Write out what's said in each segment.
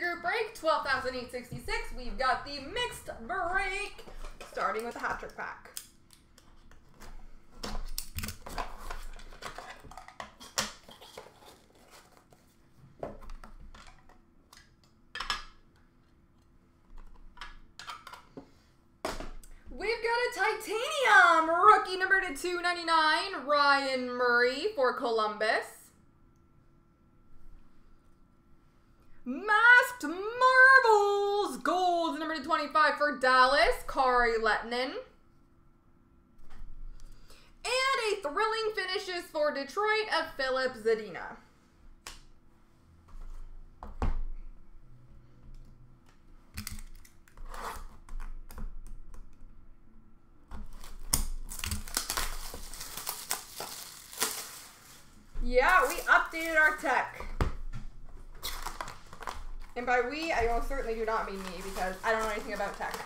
group break, 12,866. We've got the mixed break, starting with the hat trick pack. We've got a titanium rookie number to 299, Ryan Murray for Columbus. Masked Marvels Gold, number 25 for Dallas, Kari Lettinen. And a thrilling finishes for Detroit of Filip Zadina. Yeah, we updated our tech. And by we, I most certainly do not mean me, because I don't know anything about tech.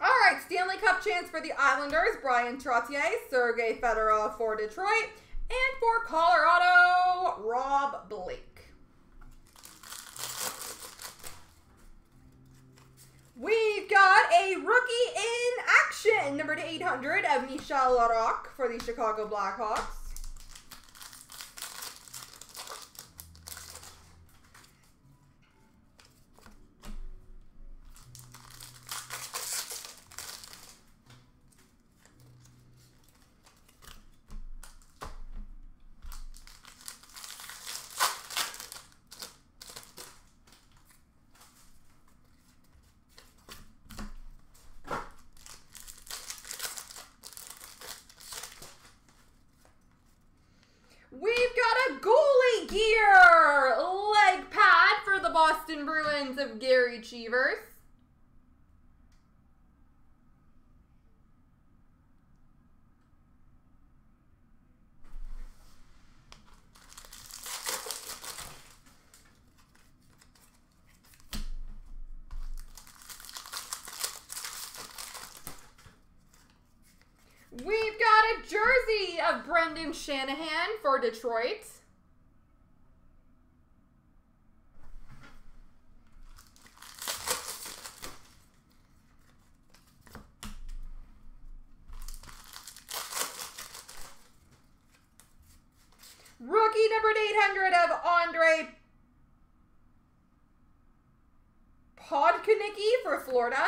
Alright, Stanley Cup chance for the Islanders, Brian Trottier, Sergei Fedorov for Detroit, and for Colorado, Rob Blake. We've got a rookie in action, number to 800 of Michelle Larocque for the Chicago Blackhawks. Bruins of Gary Cheevers. We've got a jersey of Brendan Shanahan for Detroit. Rookie number 800 of Andrei Podkonicki for Florida.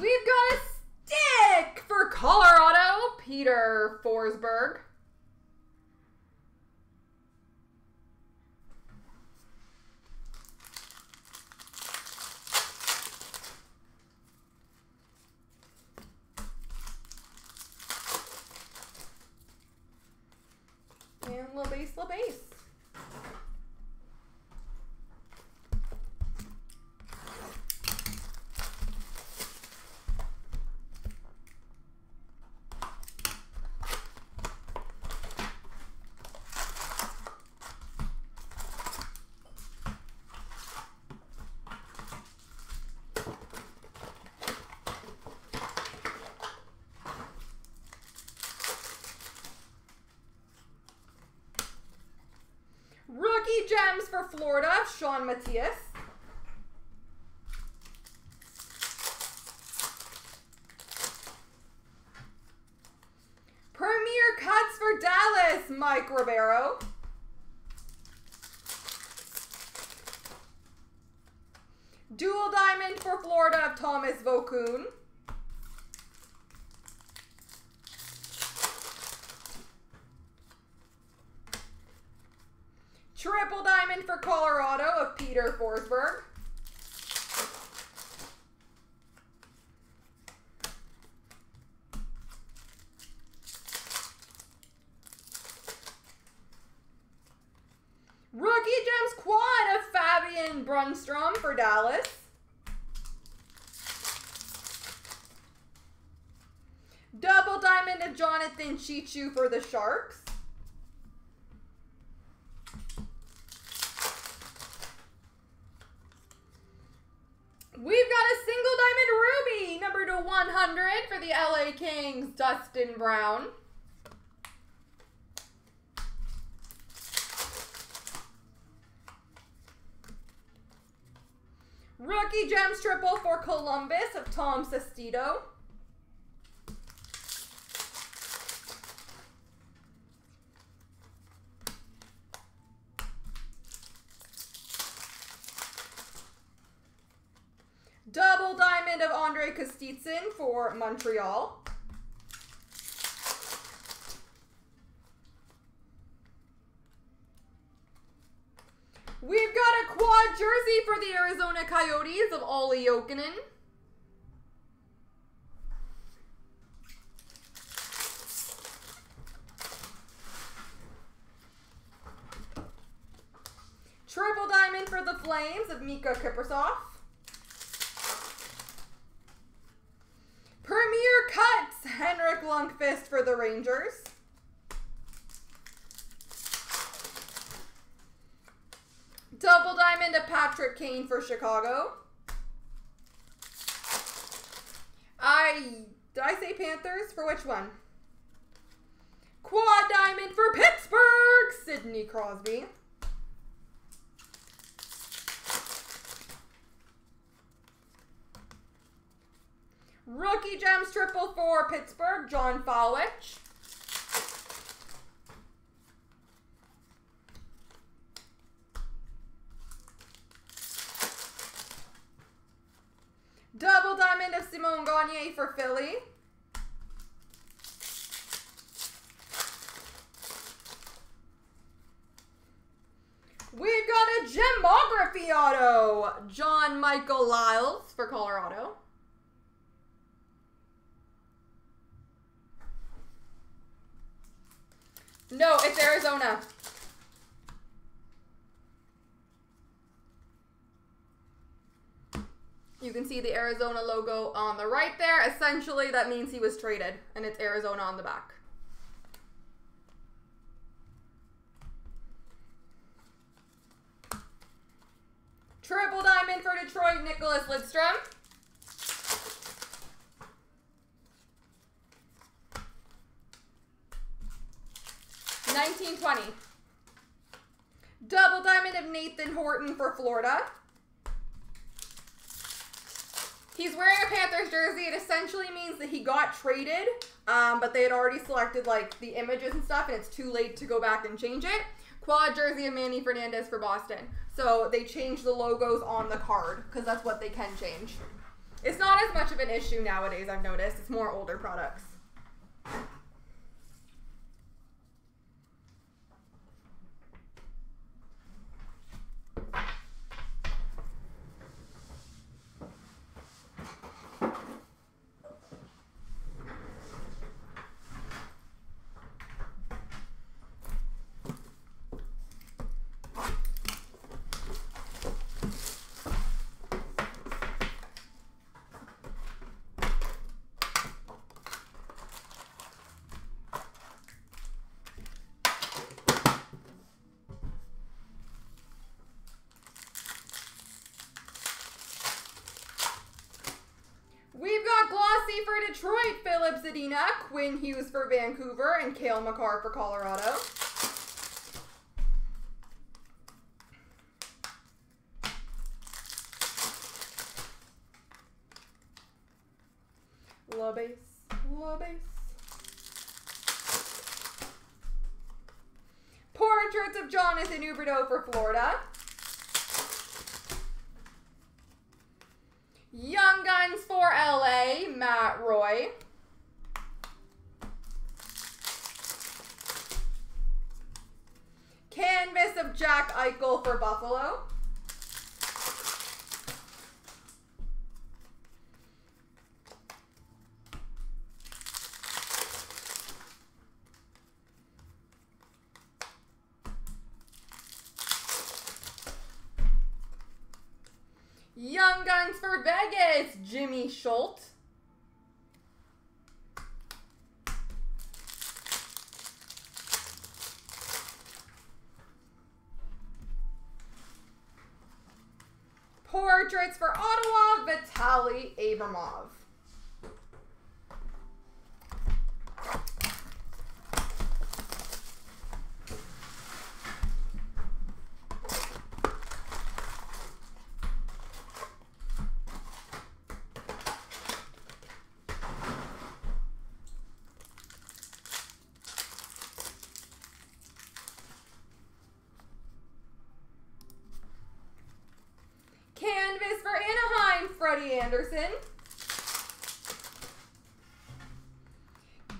We've got a stick for Colorado, Peter Forsberg. Little base. Gems for Florida, Sean Matthias. Premier Cuts for Dallas, Mike Ribeiro. Dual Diamond for Florida, Thomas Vokoun. Triple Diamond for Colorado of Peter Forsberg. Rookie Gems Quad of Fabian Brunstrom for Dallas. Double Diamond of Jonathan Cheechoo for the Sharks. We've got a single diamond ruby, number to 100 for the LA Kings, Dustin Brown. Rookie Gems triple for Columbus of Tom Sestito. Double diamond of Andrei Kostitsin for Montreal. We've got a quad jersey for the Arizona Coyotes of Olli Jokinen. Triple diamond for the Flames of Mika Kiprusoff. Premier Cuts, Henrik Lundqvist for the Rangers. Double diamond to Patrick Kane for Chicago. Did I say Panthers? For which one? Quad diamond for Pittsburgh, Sidney Crosby. Rookie Gems triple for Pittsburgh, John Fowich. Double diamond of Simone Gagnier for Philly. We've got a Gemography auto, John Michael Lyles for Colorado. No, it's Arizona. You can see the Arizona logo on the right there. Essentially, that means he was traded, and it's Arizona on the back. Triple diamond for Detroit, Nicholas Lidstrom. $19.20. Double diamond of Nathan Horton for Florida. He's wearing a Panthers jersey. It essentially means that he got traded, but they had already selected, like, the images and stuff, and it's too late to go back and change it. Quad jersey of Manny Fernandez for Boston. So they changed the logos on the card because that's what they can change. It's not as much of an issue nowadays, I've noticed. It's more older products. For Detroit, Filip Zadina, Quinn Hughes for Vancouver, and Kale McCarr for Colorado. Low base, low base. Portraits of Jonathan Huberdeau for Florida. Young Guns for LA, Matt Roy. Canvas of Jack Eichel for Buffalo. Young Guns for Vegas, Jimmy Schultz. Portraits for Ottawa, Vitaly Abramov. Anderson.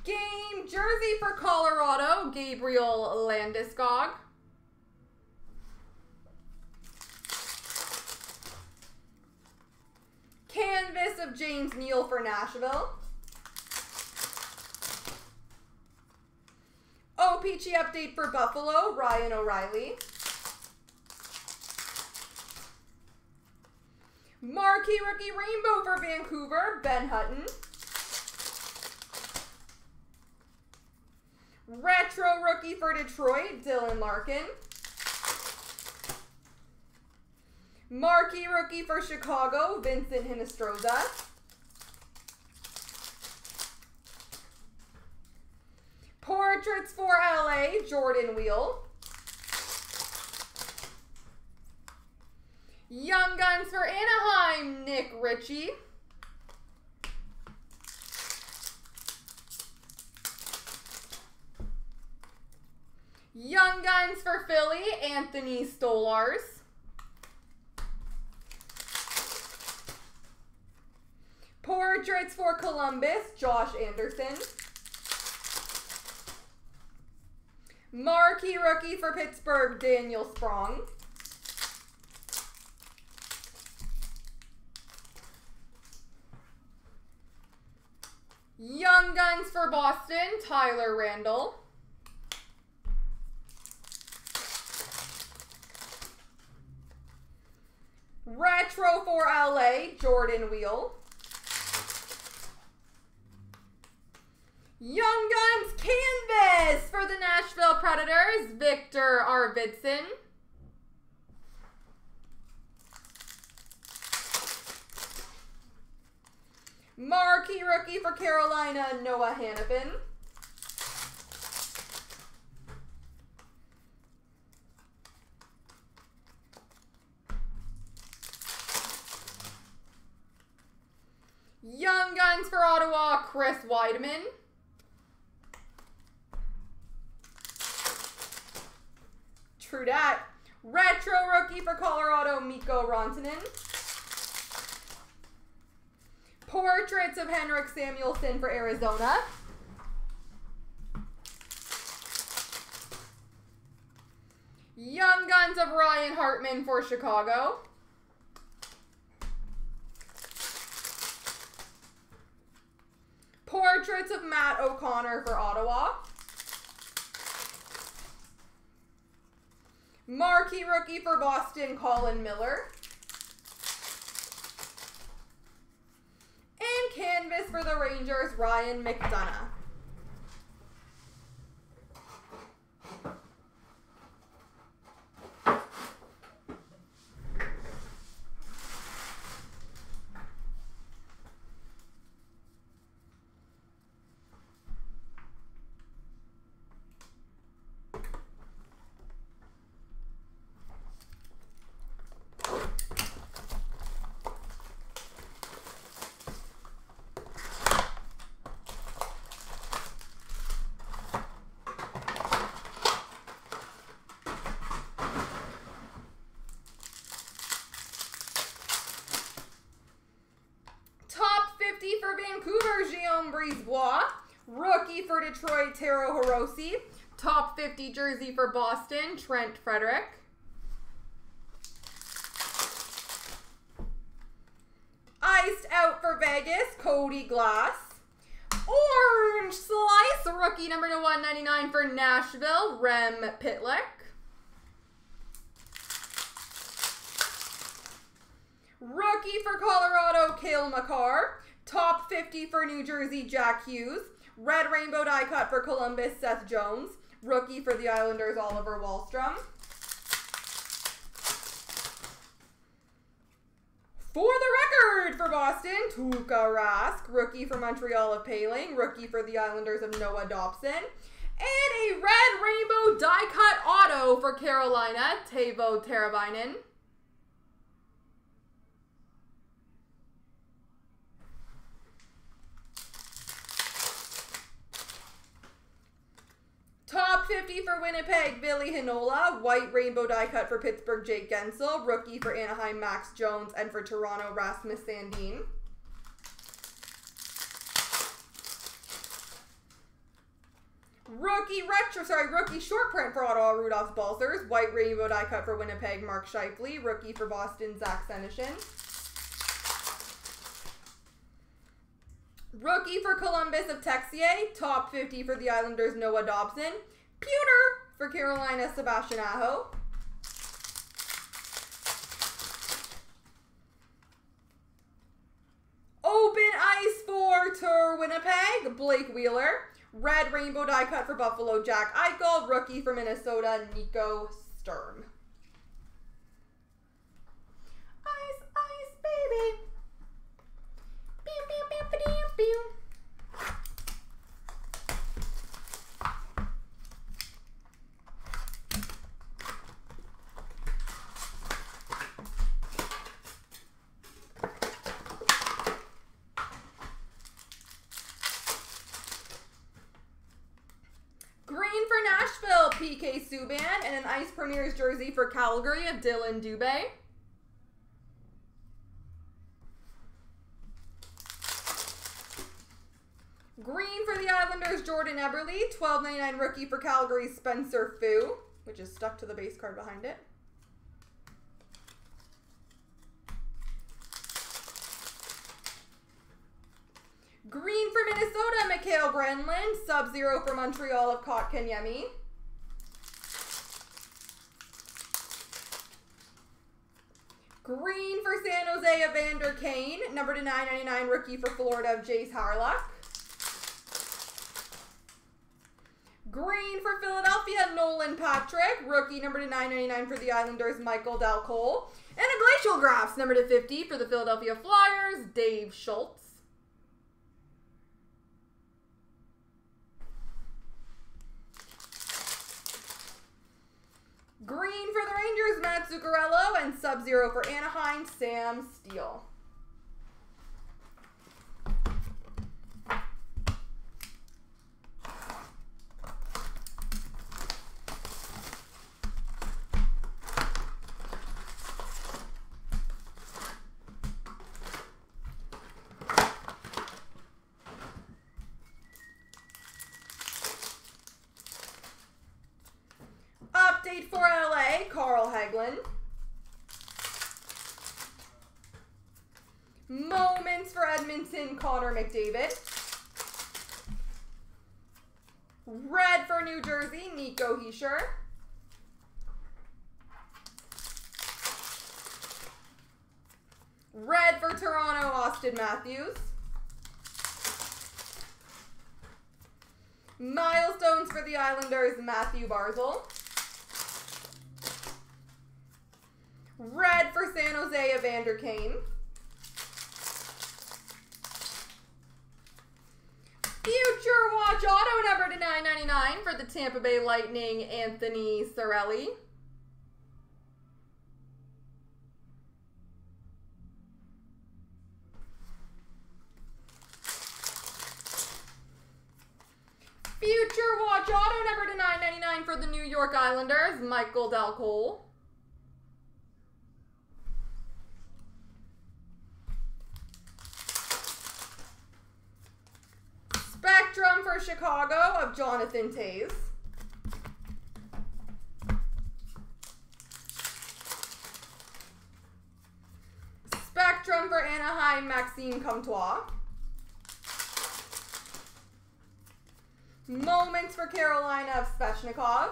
Game jersey for Colorado, Gabriel Landeskog. Canvas of James Neal for Nashville. OPG update for Buffalo, Ryan O'Reilly. Marquee Rookie Rainbow for Vancouver, Ben Hutton. Retro Rookie for Detroit, Dylan Larkin. Marquee Rookie for Chicago, Vincent Hinostroza. Portraits for LA, Jordan Wheel. Young Guns for Anaheim, Nick Ritchie. Young Guns for Philly, Anthony Stolarz. Portraits for Columbus, Josh Anderson. Marquee Rookie for Pittsburgh, Daniel Sprong. Young Guns for Boston, Tyler Randall. Retro for LA, Jordan Wheel. Young Guns Canvas for the Nashville Predators, Victor Arvidsson. Marquee Rookie for Carolina, Noah Hannafin. Young Guns for Ottawa, Chris Wideman. True dat. Retro Rookie for Colorado, Mikko Rantanen. Portraits of Henrik Samuelsson for Arizona. Young Guns of Ryan Hartman for Chicago. Portraits of Matt O'Connor for Ottawa. Marquee Rookie for Boston, Colin Miller. Canvas for the Rangers, Ryan McDonagh. Brisebois, rookie for Detroit, Taro Hirose, top 50 jersey for Boston, Trent Frederick. Iced out for Vegas, Cody Glass. Orange slice, rookie number to 199 for Nashville, Rem Pitlick. Rookie for Colorado, Kale McCarr. Top 50 for New Jersey, Jack Hughes. Red Rainbow die cut for Columbus, Seth Jones. Rookie for the Islanders, Oliver Wahlstrom. For the record for Boston, Tuukka Rask. Rookie for Montreal of Paling. Rookie for the Islanders of Noah Dobson. And a red rainbow die-cut auto for Carolina, Teuvo Teravainen. Top 50 for Winnipeg, Billy Hinola. White rainbow die-cut for Pittsburgh, Jake Gensel. Rookie for Anaheim, Max Jones. And for Toronto, Rasmus Sandin. Rookie short print for Ottawa, Rudolph Balzers. White rainbow die cut for Winnipeg, Mark Scheifele. Rookie for Boston, Zach Senishin. Rookie for Columbus of Texier. Top 50 for the Islanders, Noah Dobson. Pewter for Carolina, Sebastian Aho. Open ice for Tour Winnipeg, Blake Wheeler. Red rainbow die cut for Buffalo, Jack Eichel. Rookie for Minnesota, Nico Sturm. Ice, ice, baby. Pew, pew, pew, pew, pew, pew. PK Subban, and an Ice Premier's jersey for Calgary of Dylan Dubé. Green for the Islanders, Jordan Eberle. $12.99 rookie for Calgary, Spencer Fu, which is stuck to the base card behind it. Green for Minnesota, Mikhail Granlund. Sub-Zero for Montreal of Kotkaniemi. Green for San Jose of Vander Kane. Number to 999 rookie for Florida of Jace Harlock. Green for Philadelphia, Nolan Patrick. Rookie number to 999 for the Islanders, Michael Dalcol. And a Glacial Graphs number to 50 for the Philadelphia Flyers, Dave Schultz. Green for the Rangers, Matt Zuccarello, and Sub-Zero for Anaheim, Sam Steele. For LA, Carl Hagelin. Moments for Edmonton, Connor McDavid. Red for New Jersey, Nico Hischier. Red for Toronto, Austin Matthews. Milestones for the Islanders, Matthew Barzal. Red for San Jose, Evander Kane. Future Watch Auto number to 999 for the Tampa Bay Lightning, Anthony Cirelli. Future Watch Auto number to 999 for the New York Islanders, Michael Dalcol. For Chicago of Jonathan Toews. Spectrum for Anaheim, Maxime Comtois. Moments for Carolina of Svechnikov.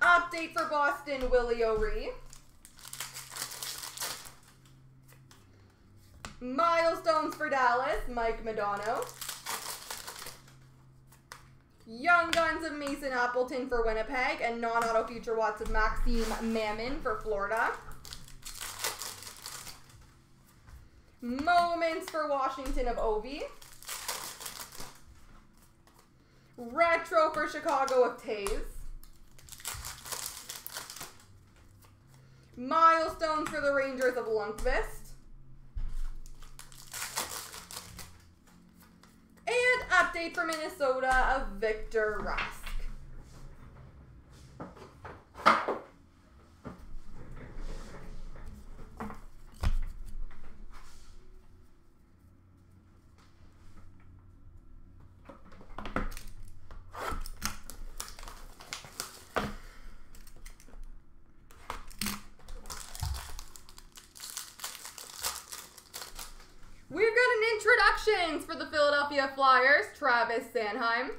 Update for Boston, Willie O'Ree. Milestones for Dallas, Mike Modano. Young Guns of Mason Appleton for Winnipeg, and non-auto future Watts of Maxime Mammon for Florida. Moments for Washington of Obi. Retro for Chicago of Taze. Milestones for the Rangers of Lundqvist. And update for Minnesota of Victor Rask. Introductions for the Philadelphia Flyers, Travis Sanheim.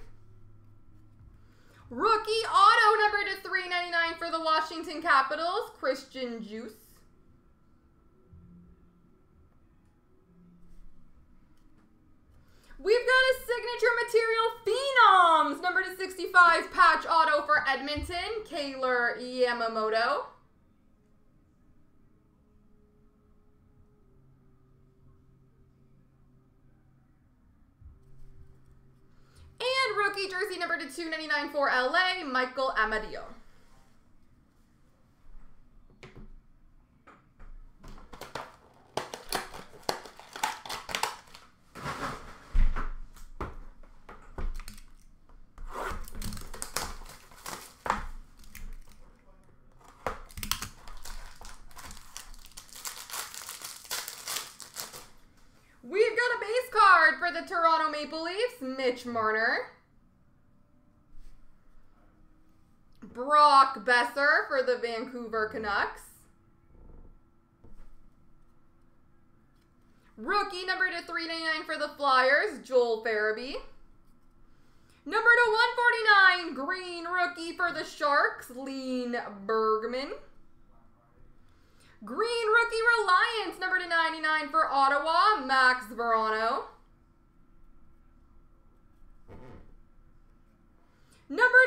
Rookie auto number /399 for the Washington Capitals, Christian Juice. We've got a signature material Phenoms number /65 patch auto for Edmonton, Kaylor Yamamoto. Rookie jersey number /299 for LA, Michael Amadio. We've got a base card for the Toronto Maple Leafs, Mitch Marner. Brock Besser for the Vancouver Canucks. Rookie number /399 for the Flyers, Joel Farabee. Number /149, green rookie for the Sharks, Lean Bergman. Green rookie Reliance number /99 for Ottawa, Max Verano. Number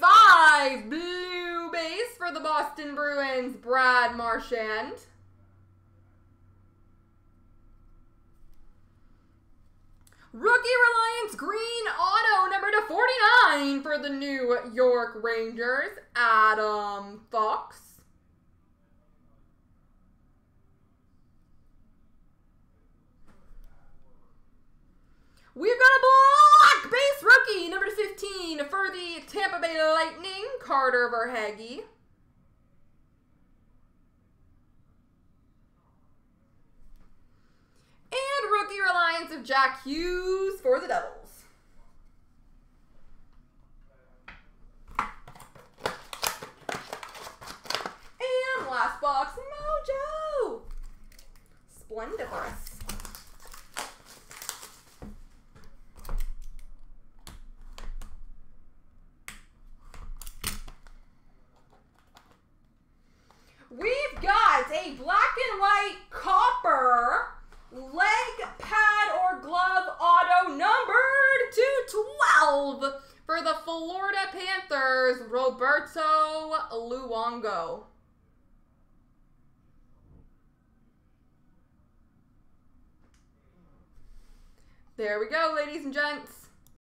/35, blue base for the Boston Bruins, Brad Marchand. Rookie Reliance green auto number /49 for the New York Rangers, Adam Fox. We've got a black base rookie, number /15 for the Tampa Bay Lightning, Carter Verhaeghe. And rookie Reliance of Jack Hughes for the Devils. And last box, Mojo. Splendiferous. We've got a black and white copper leg pad or glove auto numbered /212 for the Florida Panthers, Roberto Luongo. There we go, ladies and gents.